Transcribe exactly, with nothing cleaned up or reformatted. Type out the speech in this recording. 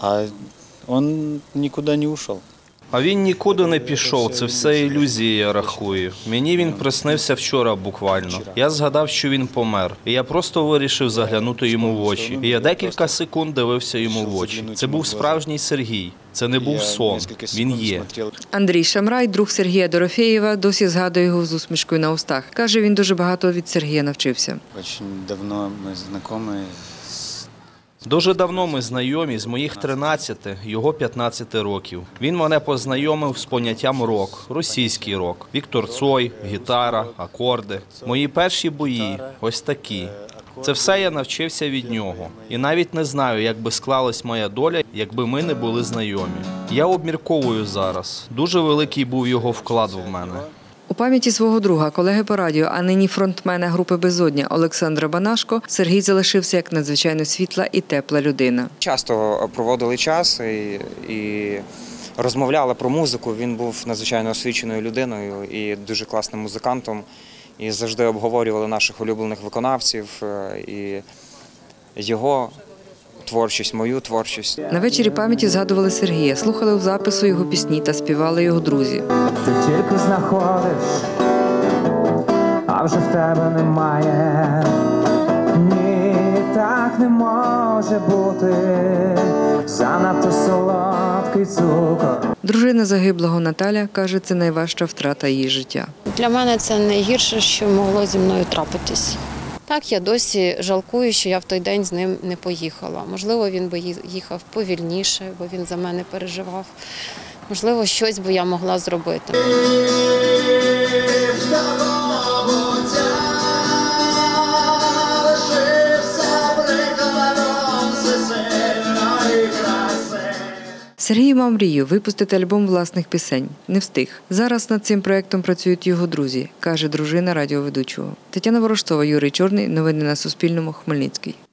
а он никуда не ушел. А він нікуди не пішов, це все ілюзії, я рахую. Мені він приснився вчора буквально. Я згадав, що він помер. І я просто вирішив заглянути йому в очі. І я декілька секунд дивився йому в очі. Це був справжній Сергій. Це не був сон. Він є. Андрій Шамрай, друг Сергія Дорофєєва, досі згадує його з усмішкою на устах. Каже, він дуже багато від Сергія навчився. Дуже давно ми знайомі. Дуже давно ми знайомі, з моїх тринадцяти, його п'ятнадцяти років. Він мене познайомив з поняттям рок, російський рок. Віктор Цой, гітара, акорди. Мої перші бої ось такі. Це все я навчився від нього. І навіть не знаю, як би склалась моя доля, якби ми не були знайомі. Я обмірковую зараз. Дуже великий був його вклад в мене. У пам'яті свого друга, колеги по радіо, а нині фронтмена групи «Безодня» Олександра Банашко, Сергій залишився як надзвичайно світла і тепла людина. Часто проводили час і, і розмовляли про музику. Він був надзвичайно освіченою людиною і дуже класним музикантом. І завжди обговорювали наших улюблених виконавців і його творчість, мою творчість. На вечорі пам'яті згадували Сергія, слухали в запису його пісні та співали його друзі. Ти тільки знаходиш, а вже в тебе немає. Ні, так не може бути, занадто солодкий цукор. Дружина загиблого Наталя каже, це найважча втрата її життя. Для мене це найгірше, що могло зі мною трапитись. Так, я досі жалкую, що я в той день з ним не поїхала. Можливо, він би їхав повільніше, бо він за мене переживав. Можливо, щось би я могла зробити. Сергій мав мрію випустити альбом власних пісень. Не встиг. Зараз над цим проєктом працюють його друзі, каже дружина радіоведучого. Тетяна Ворожцова, Юрій Чорний. Новини на Суспільному. Хмельницький.